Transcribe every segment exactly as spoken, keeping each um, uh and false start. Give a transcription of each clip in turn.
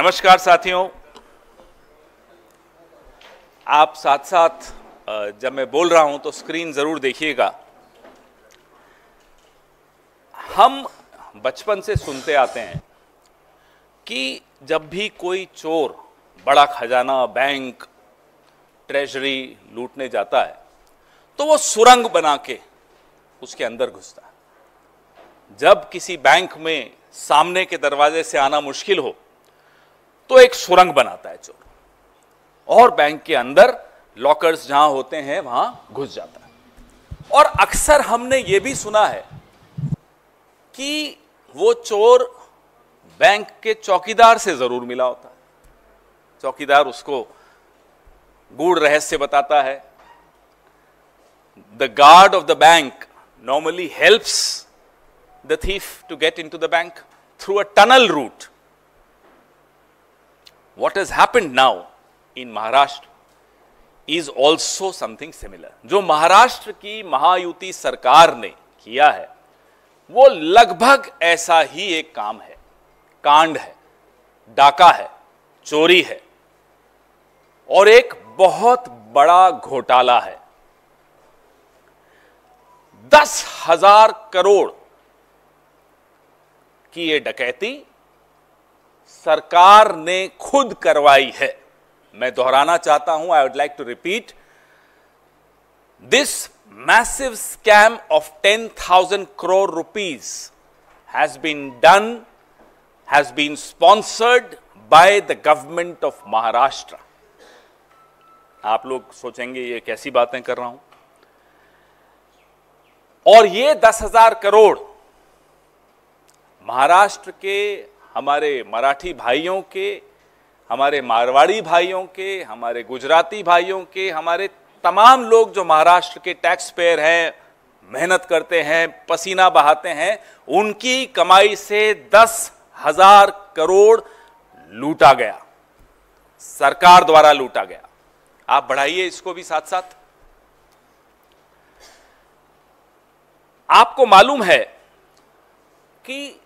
नमस्कार साथियों, आप साथ साथ जब मैं बोल रहा हूं तो स्क्रीन जरूर देखिएगा। हम बचपन से सुनते आते हैं कि जब भी कोई चोर बड़ा खजाना, बैंक, ट्रेजरी लूटने जाता है तो वो सुरंग बना के उसके अंदर घुसता है। जब किसी बैंक में सामने के दरवाजे से आना मुश्किल हो तो एक सुरंग बनाता है चोर और बैंक के अंदर लॉकर्स जहां होते हैं वहां घुस जाता है। और अक्सर हमने ये भी सुना है कि वो चोर बैंक के चौकीदार से जरूर मिला होता है। चौकीदार उसको गूढ़ रहस्य बताता है। The guard of the bank normally helps the thief to get into the bank through a tunnel route. What has happened now in Maharashtra is also something similar. जो महाराष्ट्र की महायुति सरकार ने किया है वो लगभग ऐसा ही एक काम है, कांड है, डाका है, चोरी है और एक बहुत बड़ा घोटाला है। दस हजार करोड़ की ये डकैती सरकार ने खुद करवाई है। मैं दोहराना चाहता हूं, I would like to repeat this massive scam of ten thousand crore rupees has been done, has been sponsored by the government of Maharashtra. आप लोग सोचेंगे ये कैसी बातें कर रहा हूं। और ये दस हजार करोड़ महाराष्ट्र के हमारे मराठी भाइयों के, हमारे मारवाड़ी भाइयों के, हमारे गुजराती भाइयों के, हमारे तमाम लोग जो महाराष्ट्र के टैक्स पेयर हैं, मेहनत करते हैं, पसीना बहाते हैं, उनकी कमाई से दस हजार करोड़ लूटा गया, सरकार द्वारा लूटा गया। आप बढ़ाइए इसको भी साथ साथ। आपको मालूम है कि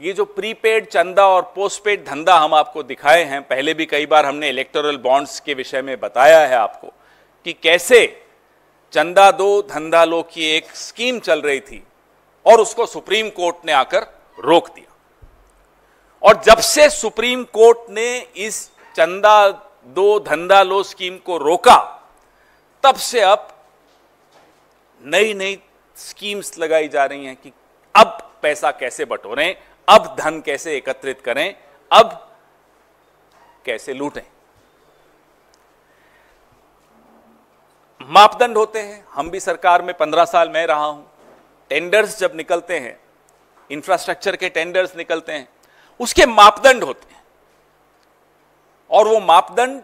ये जो प्रीपेड चंदा और पोस्टपेड धंधा हम आपको दिखाए हैं, पहले भी कई बार हमने इलेक्टोरल बॉन्ड्स के विषय में बताया है आपको कि कैसे चंदा दो धंधा लो की एक स्कीम चल रही थी और उसको सुप्रीम कोर्ट ने आकर रोक दिया। और जब से सुप्रीम कोर्ट ने इस चंदा दो धंधा लो स्कीम को रोका, तब से अब नई नई स्कीम्स लगाई जा रही हैं कि अब पैसा कैसे बटोरें, अब धन कैसे एकत्रित करें, अब कैसे लूटें। मापदंड होते हैं, हम भी सरकार में पंद्रह साल मैं रहा हूं। टेंडर्स जब निकलते हैं, इंफ्रास्ट्रक्चर के टेंडर्स निकलते हैं, उसके मापदंड होते हैं और वो मापदंड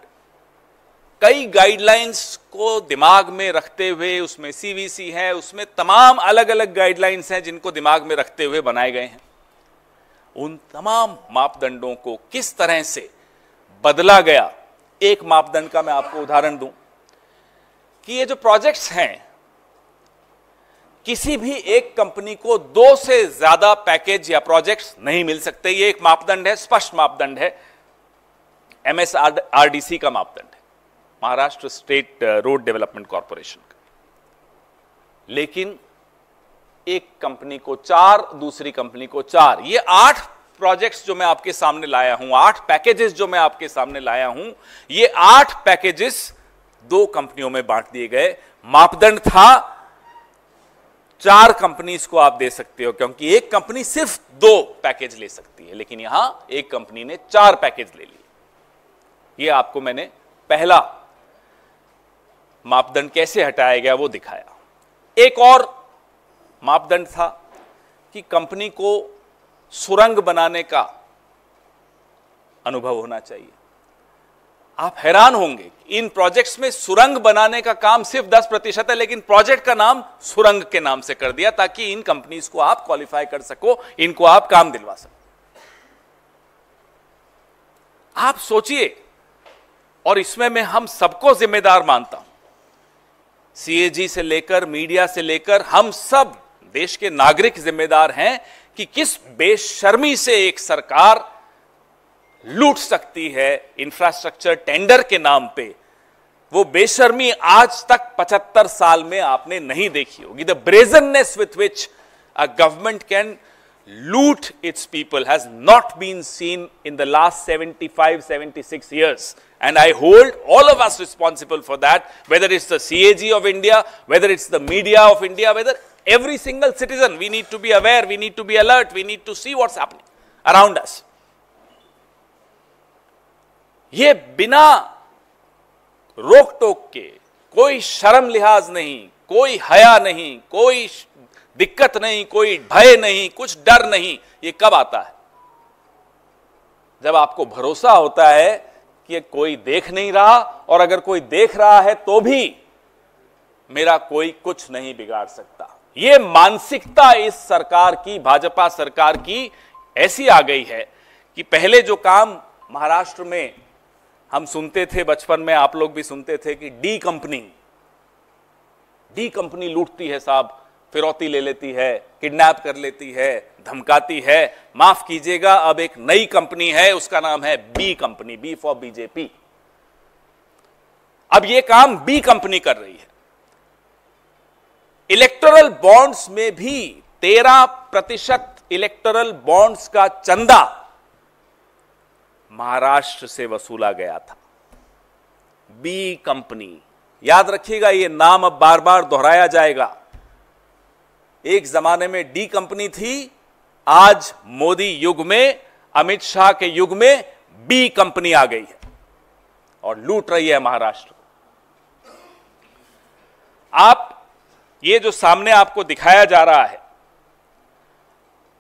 कई गाइडलाइंस को दिमाग में रखते हुए, उसमें सीवीसी है, उसमें तमाम अलग अलग गाइडलाइंस हैं जिनको दिमाग में रखते हुए बनाए गए हैं। उन तमाम मापदंडों को किस तरह से बदला गया, एक मापदंड का मैं आपको उदाहरण दूं कि ये जो प्रोजेक्ट्स हैं, किसी भी एक कंपनी को दो से ज्यादा पैकेज या प्रोजेक्ट्स नहीं मिल सकते। ये एक मापदंड है, स्पष्ट मापदंड है, एमएसआरडीसी का मापदंड है, Maharashtra state road development corporation का। लेकिन एक कंपनी को चार, दूसरी कंपनी को चार, ये आठ प्रोजेक्ट्स जो मैं आपके सामने लाया हूं, आठ पैकेजेस जो मैं आपके सामने लाया हूं, ये आठ पैकेजेस दो कंपनियों में बांट दिए गए। मापदंड था चार कंपनीज को आप दे सकते हो क्योंकि एक कंपनी सिर्फ दो पैकेज ले सकती है, लेकिन यहां एक कंपनी ने चार पैकेज ले लिए। यह आपको मैंने पहला मापदंड कैसे हटाया गया वो दिखाया। एक और मापदंड था कि कंपनी को सुरंग बनाने का अनुभव होना चाहिए। आप हैरान होंगे, इन प्रोजेक्ट्स में सुरंग बनाने का काम सिर्फ दस प्रतिशत है, लेकिन प्रोजेक्ट का नाम सुरंग के नाम से कर दिया ताकि इन कंपनीज को आप क्वालिफाई कर सको, इनको आप काम दिलवा सको। आप सोचिए, और इसमें मैं हम सबको जिम्मेदार मानता हूं, सीएजी से लेकर मीडिया से लेकर हम सब देश के नागरिक जिम्मेदार हैं कि किस बेशर्मी से एक सरकार लूट सकती है इंफ्रास्ट्रक्चर टेंडर के नाम पे, वो बेशर्मी आज तक पचहत्तर साल में आपने नहीं देखी होगी। The brazenness with which a government can loot its people has not been seen in the last seventy-five, seventy-six years, and I hold all of us responsible for that, whether it's the C A G of India, whether it's the media of India, whether every single citizen, we need to be aware, we need to be alert, we need to see what's happening around us. ये बिना रोक टोक के, कोई शर्म लिहाज नहीं, कोई हया नहीं, कोई दिक्कत नहीं, कोई भय नहीं, कुछ डर नहीं, ये कब आता है? जब आपको भरोसा होता है कि कोई देख नहीं रहा, और अगर कोई देख रहा है तो भी मेरा कोई कुछ नहीं बिगाड़ सकता। ये मानसिकता इस सरकार की, भाजपा सरकार की ऐसी आ गई है कि पहले जो काम महाराष्ट्र में हम सुनते थे बचपन में, आप लोग भी सुनते थे कि डी कंपनी, डी कंपनी लूटती है साहब, फिरौती ले लेती है, किडनैप कर लेती है, धमकाती है। माफ कीजिएगा, अब एक नई कंपनी है, उसका नाम है B company, B for BJP. अब ये काम बी कंपनी कर रही है। इलेक्टोरल बॉन्ड्स में भी तेरह प्रतिशत इलेक्टोरल बॉन्ड्स का चंदा महाराष्ट्र से वसूला गया था, बी कंपनी। याद रखिएगा, ये नाम अब बार बार दोहराया जाएगा। एक जमाने में डी कंपनी थी, आज मोदी युग में, अमित शाह के युग में बी कंपनी आ गई है और लूट रही है महाराष्ट्र। आप ये जो सामने आपको दिखाया जा रहा है,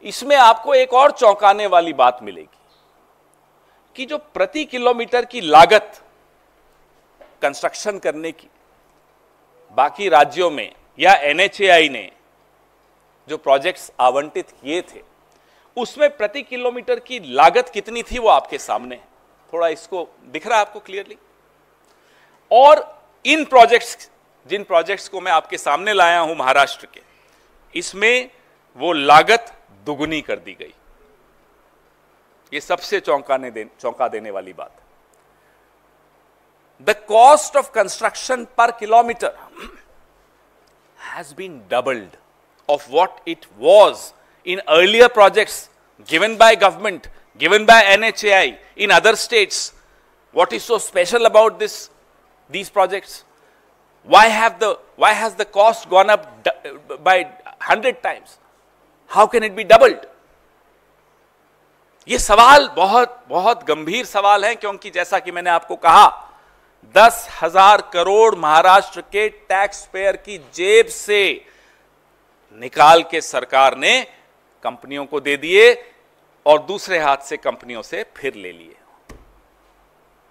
इसमें आपको एक और चौंकाने वाली बात मिलेगी कि जो प्रति किलोमीटर की लागत कंस्ट्रक्शन करने की बाकी राज्यों में या एन एच ए आई ने जो प्रोजेक्ट्स आवंटित किए थे, उसमें प्रति किलोमीटर की लागत कितनी थी वो आपके सामने है। थोड़ा इसको दिख रहा है आपको क्लियरली। और इन प्रोजेक्ट्स, जिन प्रोजेक्ट्स को मैं आपके सामने लाया हूं महाराष्ट्र के, इसमें वो लागत दुगुनी कर दी गई। ये सबसे चौंकाने दे, चौंका देने वाली बात। The cost of construction per kilometre has been doubled of what it was in earlier projects given by government, given by N H A I in other states. What is so special about this, these projects? Why have the, why has the cost gone up by hundred times? How can it be doubled? ये सवाल बहुत बहुत गंभीर सवाल है, क्योंकि जैसा कि मैंने आपको कहा, दस हजार करोड़ महाराष्ट्र के टैक्स पेयर की जेब से निकाल के सरकार ने कंपनियों को दे दिए और दूसरे हाथ से कंपनियों से फिर ले लिए।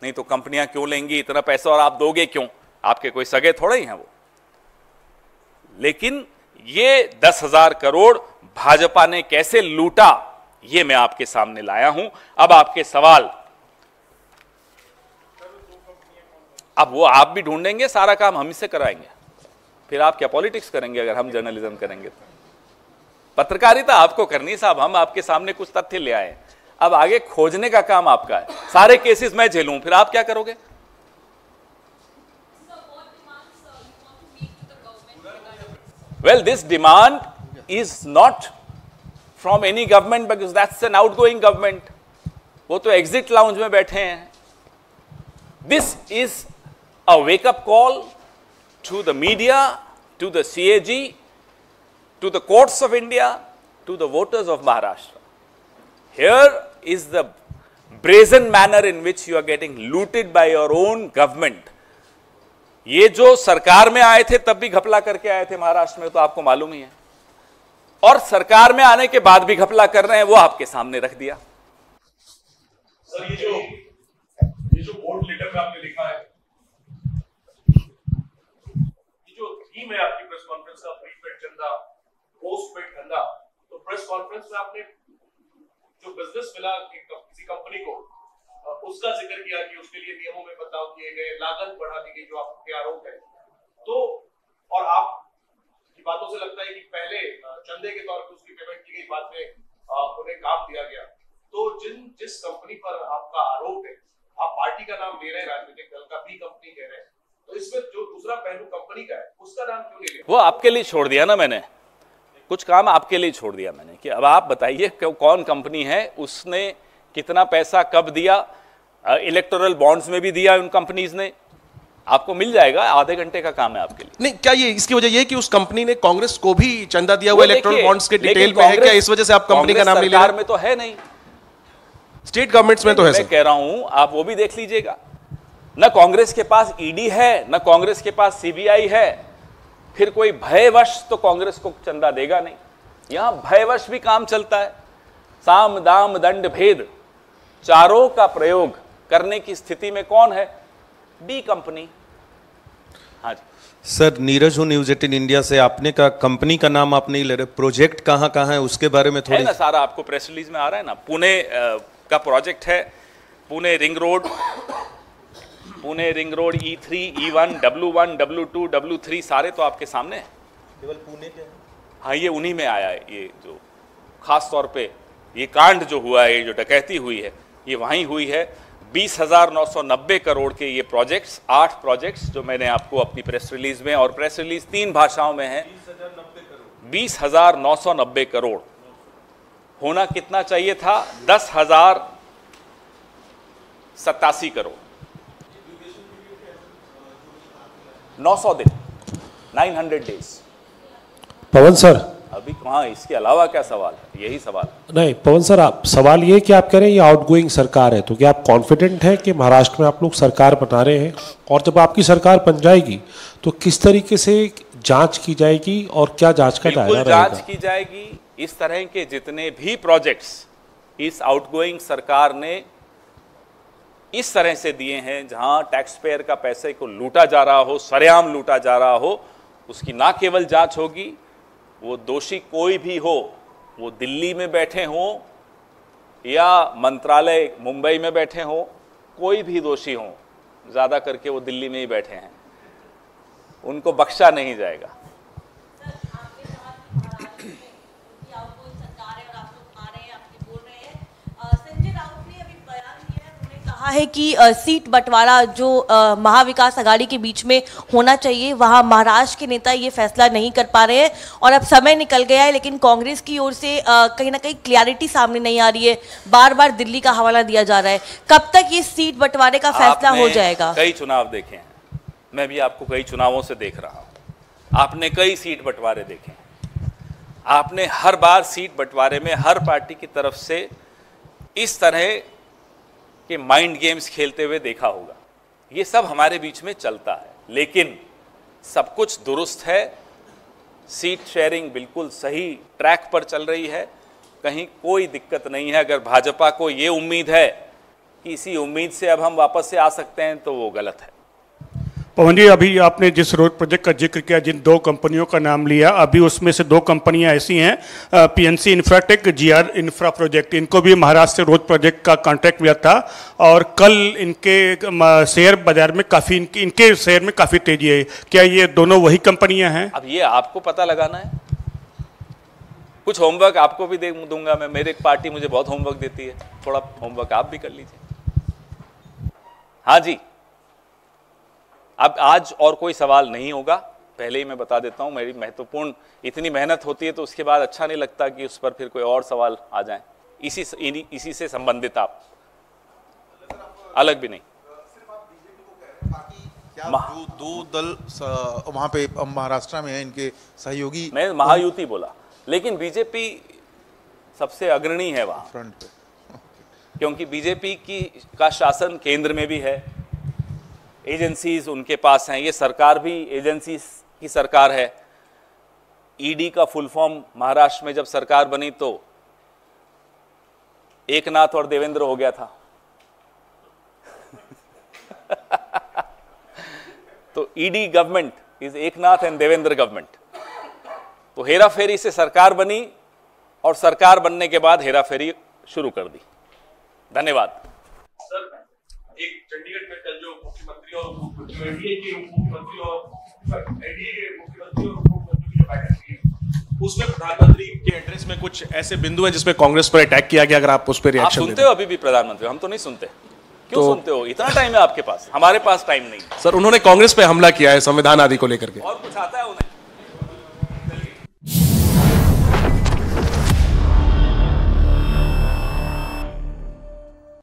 नहीं तो कंपनियां क्यों लेंगी इतना पैसा, और आप दोगे क्यों? आपके कोई सगे थोड़े ही हैं वो। लेकिन ये दस हजार करोड़ भाजपा ने कैसे लूटा, ये मैं आपके सामने लाया हूं। अब आपके सवाल, अब वो आप भी ढूंढेंगे, सारा काम हम से कराएंगे, फिर आप क्या पॉलिटिक्स करेंगे अगर हम जर्नलिज्म करेंगे तो? पत्रकारिता आपको करनी साहब, हम आपके सामने कुछ तथ्य ले आए, अब आगे खोजने का काम आपका है। सारे केसेस मैं झेलूं, फिर आप क्या करोगे? Well, this demand is not from any government, because that's an outgoing government, वो तो एग्जिट लाउंज में बैठे हैं। This is a wake up call to the media, to the C A G, to the courts of India, to the voters of Maharashtra. Here is the brazen manner in which you are getting looted by your own government. ये जो सरकार में आए थे तब भी घपला करके आए थे महाराष्ट्र में, तो आपको मालूम ही है, और सरकार में आने के बाद भी घपला कर रहे हैं, वो आपके सामने रख दिया। सर, ये जो ये जो बोर्ड लेटर में आपने लिखा है, मैं आपकी प्रेस कॉन्फ्रेंस का प्री पेड चंदा, पोस्ट पेड चंदा, तो प्रेस कॉन्फ्रेंस में आपने जो बिजनेस मिला किसी कंपनी को, उसका जिक्र किया कि उसके लिए नियमों में बदलाव किए गए, लागत बढ़ा दी गई, जो आपके आरोप है। तो और आप की बातों से लगता है कि पहले चंदे के तौर पर उसकी पेमेंट की गई, बाद में उन्हें काम दिया गया। तो जिन जिस कंपनी पर आपका नाम ले रहे हैं राजनीतिक दल का, भी कंपनी कह रहे हैं, तो इसमें जो दूसरा पहलू कंपनी का है उसका नाम क्यों ले रहे हैं? वो आपके लिए छोड़ दिया ना मैंने, कुछ काम आपके लिए छोड़ दिया मैंने कि अब आप बताइए कौन कंपनी है, उसने कितना पैसा कब दिया, इलेक्टोरल बॉन्ड्स में भी दिया उन कंपनीज ने, आपको मिल जाएगा, आधे घंटे का काम है आपके लिए। नहीं, क्या ये इसकी वजह ये कि उस कंपनी ने कांग्रेस को भी चंदा दिया हुआ इलेक्टोरल बॉन्ड्स के डिटेल में है, क्या इस वजह से आप कंपनी का नाम ले रहे हैं? में तो है नहीं, स्टेट गवर्नमेंट्स में तो है। मैं कह रहा हूं आप वो भी देख लीजिएगा ना, कांग्रेस के पास ईडी है ना कांग्रेस के पास सीबीआई है, फिर कोई भयवश तो कांग्रेस को चंदा देगा नहीं। यहां भयवश भी काम चलता है, साम दाम दंड भेद चारों का प्रयोग करने की स्थिति में कौन है? B company. हाँ जी सर, नीरज हूँ न्यूज एटीन इंडिया से। आपने कहा कंपनी का नाम आप नहीं ले रहे, प्रोजेक्ट कहाँ कहाँ है उसके बारे में थोड़ी ना, सारा आपको प्रेस रिलीज में आ रहा है ना। पुणे का प्रोजेक्ट है, Pune ring road, Pune ring road E three E one W one W two W three सारे तो आपके सामने हैं, केवल पुणे के। हाँ, ये उन्हीं में आया है, ये जो खास तौर पे ये कांड जो हुआ है, ये जो डकैती हुई है, ये वहीं हुई है। बीस हज़ार नौ सौ नब्बे करोड़ के ये प्रोजेक्ट्स, आठ प्रोजेक्ट्स जो मैंने आपको अपनी प्रेस रिलीज में, और प्रेस रिलीज तीन भाषाओं में है। बीस हज़ार नौ सौ नब्बे करोड़ होना कितना चाहिए था? दस हज़ार सतासी करोड़, नौ सौ दिन, नौ सौ डेज। पवन सर अभी कहाँ, इसके अलावा क्या सवाल है? यही सवाल नहीं पवन सर, आप सवाल ये कि आप कह रहे हैं ये आउटगोइंग सरकार है, तो क्या आप कॉन्फिडेंट हैं कि महाराष्ट्र में आप लोग सरकार बना रहे हैं, और जब आपकी सरकार बन जाएगी तो किस तरीके से जांच की जाएगी और क्या जांच का दायरा रहेगा? जांच की जाएगी, इस तरह के जितने भी प्रोजेक्ट्स इस आउटगोइंग सरकार ने इस तरह से दिए हैं जहां टैक्स पेयर का पैसे को लूटा जा रहा हो, सरेआम लूटा जा रहा हो, उसकी ना केवल जांच होगी, वो दोषी कोई भी हो, वो दिल्ली में बैठे हो या मंत्रालय मुंबई में बैठे हो, कोई भी दोषी हो, ज़्यादा करके वो दिल्ली में ही बैठे हैं, उनको बख्शा नहीं जाएगा। है कि सीट बंटवारा जो महाविकास आघाड़ी के बीच में होना चाहिए, वहां महाराष्ट्र के नेता ये फैसला नहीं कर पा रहे हैं, और अब समय निकल गया है लेकिन कांग्रेस की ओर से कहीं ना कहीं क्लैरिटी सामने नहीं आ रही है, बार बार दिल्ली का हवाला दिया जा रहा है। कब तक ये सीट बंटवारे का फैसला हो जाएगा? कई चुनाव देखे हैं, मैं भी आपको कई चुनावों से देख रहा हूँ, आपने कई सीट बंटवारे देखे, आपने हर बार सीट बंटवारे में हर पार्टी की तरफ से इस तरह के माइंड गेम्स खेलते हुए देखा होगा, ये सब हमारे बीच में चलता है। लेकिन सब कुछ दुरुस्त है, सीट शेयरिंग बिल्कुल सही ट्रैक पर चल रही है, कहीं कोई दिक्कत नहीं है। अगर भाजपा को ये उम्मीद है कि इसी उम्मीद से अब हम वापस से आ सकते हैं तो वो गलत है। पवन जी, अभी आपने जिस रोड प्रोजेक्ट का जिक्र किया, जिन दो कंपनियों का नाम लिया, अभी उसमें से दो कंपनियां ऐसी हैं, PNC Infratech, GR infra project, इनको भी महाराष्ट्र रोड प्रोजेक्ट का कॉन्ट्रैक्ट मिला था और कल इनके शेयर बाजार में काफ़ी इनके इनके शेयर में काफ़ी तेजी है। क्या ये दोनों वही कंपनियाँ हैं? अब ये आपको पता लगाना है, कुछ होमवर्क आपको भी दे दूंगा मैं, मेरे पार्टी मुझे बहुत होमवर्क देती है, थोड़ा होमवर्क आप भी कर लीजिए। हाँ जी, अब आज और कोई सवाल नहीं होगा, पहले ही मैं बता देता हूँ, मेरी महत्वपूर्ण इतनी मेहनत होती है तो उसके बाद अच्छा नहीं लगता कि उस पर फिर कोई और सवाल आ जाए, इसी इसी से संबंधित आप अलग भी नहीं। जो दो दल वहाँ पे महाराष्ट्र में है, इनके सहयोगी, मैं महायुति बोला, लेकिन बीजेपी सबसे अग्रणी है वहाँ फ्रंट पे, क्योंकि बीजेपी की का शासन केंद्र में भी है, एजेंसीज उनके पास हैं, ये सरकार भी एजेंसीज की सरकार है। ईडी का फुल फॉर्म महाराष्ट्र में जब सरकार बनी तो एकनाथ और देवेंद्र हो गया था तो ED government is Eknath and Devendra government, तो हेराफेरी से सरकार बनी और सरकार बनने के बाद हेराफेरी शुरू कर दी। धन्यवाद। एक चंडीगढ़ में कल जो मुख्यमंत्री और एनडीए के मुख्यमंत्री और एनडीए के मुख्यमंत्री और उपमुख्यमंत्री की बैठक हुई, उसमें प्रधानमंत्री के एड्रेस में कुछ ऐसे बिंदु हैं जिसमें कांग्रेस पर अटैक किया गया, अगर आप उस पर रिएक्शन देते हो। अभी भी प्रधानमंत्री हम तो नहीं सुनते, क्यों तो, सुनते हो? इतना टाइम है आपके पास, हमारे पास टाइम नहीं। सर उन्होंने कांग्रेस पे हमला किया है संविधान आदि को लेकर के, और कुछ आता है उन्हें?